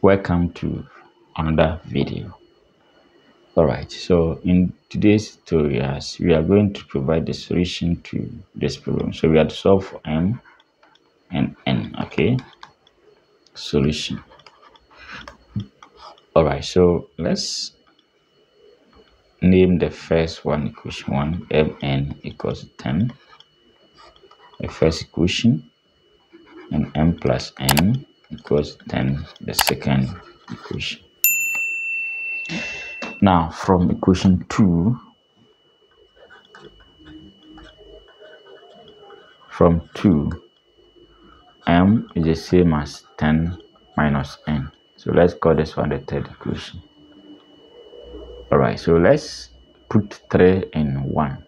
Welcome to another video. All right, so in today's tutorial we are going to provide the solution to this problem. So we are to solve M and N. Okay, solution. All right, so let's name the first one equation one, Mn equals 10, the first equation, and M plus N equals 10, the second equation. Now from equation 2, M is the same as 10 minus N. So let's call this one the third equation. All right, so let's put 3 and 1.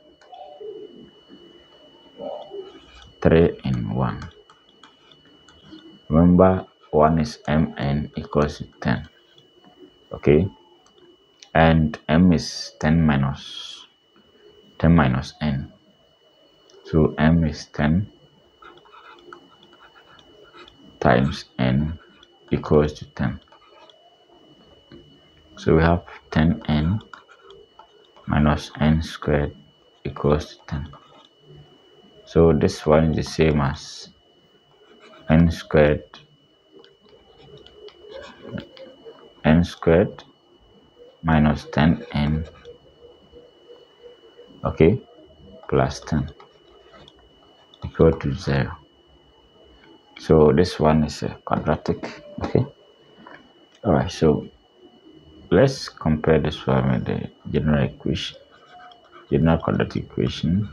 Remember, 1 is Mn equals 10. Okay, and M is 10 minus N. So M is 10 times N equals to 10. So we have 10n minus n squared equals to 10. So this one is the same as n squared minus 10n, okay, plus 10 equal to 0. So this one is a quadratic. Okay, all right, so let's compare this one with the general equation, general quadratic equation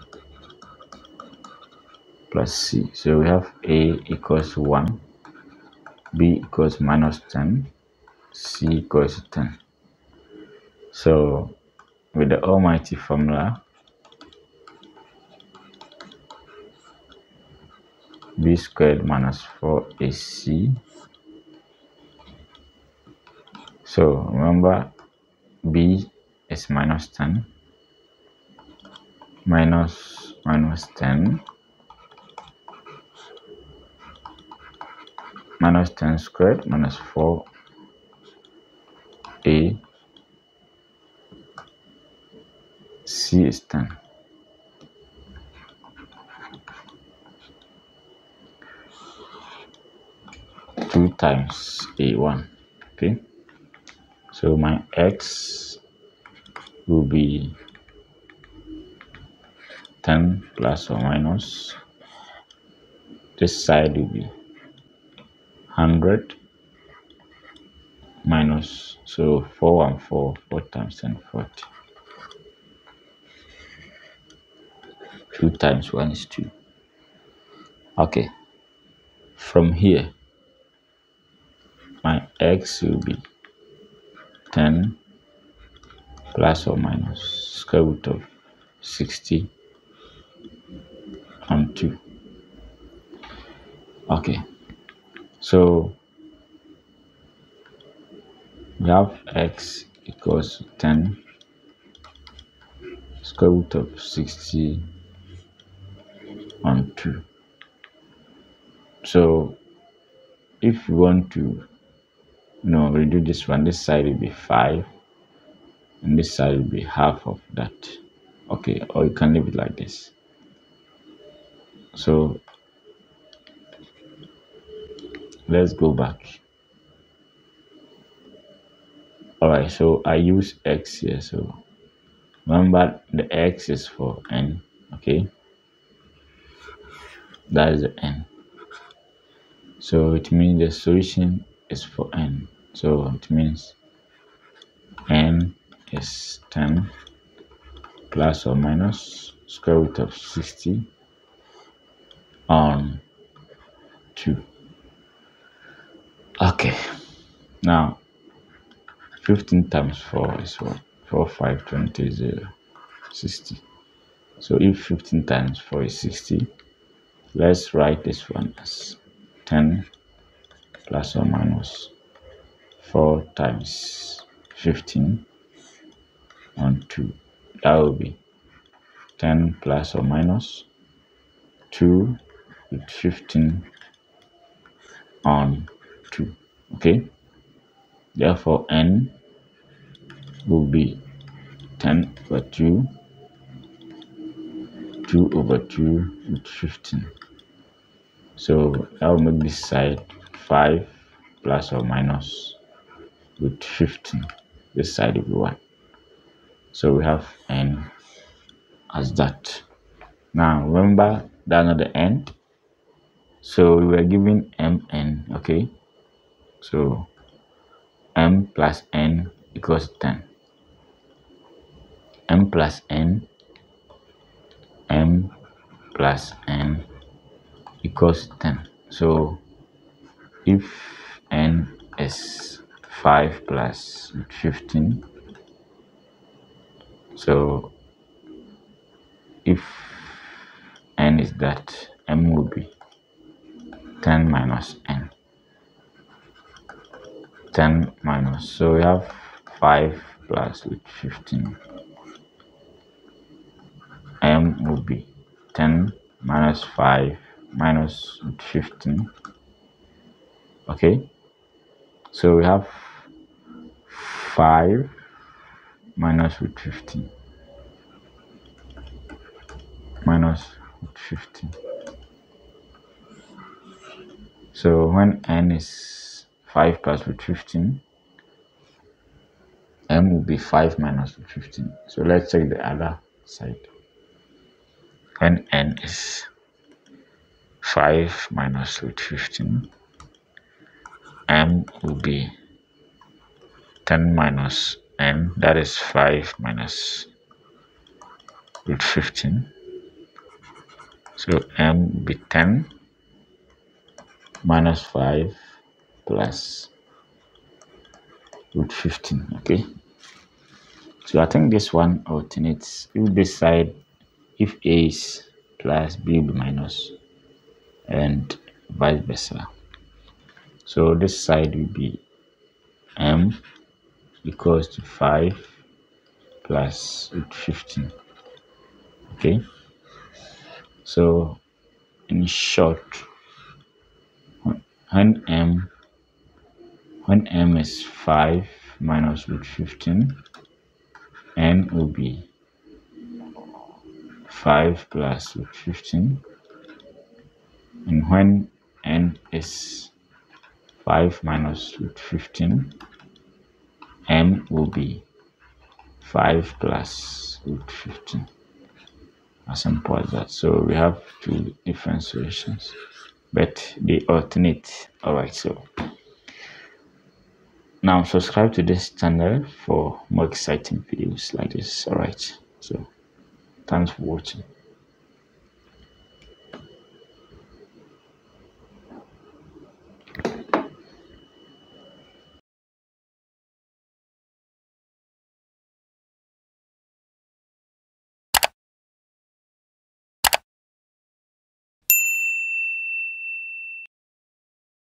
plus C. So we have A equals 1, B equals minus 10, C equals 10. So with the almighty formula, B squared minus 4AC. So remember, B is minus 10 minus 10 minus 10 squared minus 4a. C is 10. Two times a1. Okay, so my x will be 10 plus or minus, this side will be 100 minus, so 4 and 4, 4 times 10, 40. 2 times 1 is 2. Okay, from here my x will be 10 plus or minus square root of 60 and 2. Okay, so we have x equals 10 square root of 60 and 2. So if you want to redo this one, this side will be 5 and this side will be half of that. Okay, or you can leave it like this. So let's go back. All right, so I use x here. So remember, the x is for n. Okay, that is the n. So it means the solution is for n. So it means n is 10 plus or minus square root of 60 on 2. Okay, now 15 times 4 is what? 4, 5, 20, 0, 60. So if 15 times 4 is 60, let's write this one as 10 plus or minus 4 times 15 on 2. That will be 10 plus or minus 2 with 15 on 2. Okay, Therefore, n will be 10 over 2, 2 over 2 with 15. So I will make this side 5 plus or minus with 15. This side will be 1. So we have n as that. Now remember, that's not the end. So we were given mn, okay? So m plus n equals 10. M plus n, m plus n equals 10. So if n is 5 plus 15, so if n is that, m will be 10 minus n. 10 minus, so we have 5 plus with 15. M will be 10 minus 5 minus 15. Okay, so we have 5 minus with 15 minus with 15. So when n is 5 plus with 15, m will be 5 minus with 15. So let's take the other side. When n is 5 minus with 15, m will be 10 minus n, that is 5 minus with 15. So m will be 10 minus 5 plus with 15. Okay, so I think this one alternates. If this side, if a is plus, b will be minus, and vice versa. So this side will be m equals to 5 plus 15. Okay, so in short, when m is 5 minus 15, n will be 5 plus 15, and when n is 5 minus 15, m will be 5 plus 15. As simple as that. So we have two different solutions, but they alternate. Alright, so now subscribe to this channel for more exciting videos like this. Alright, so thanks for watching.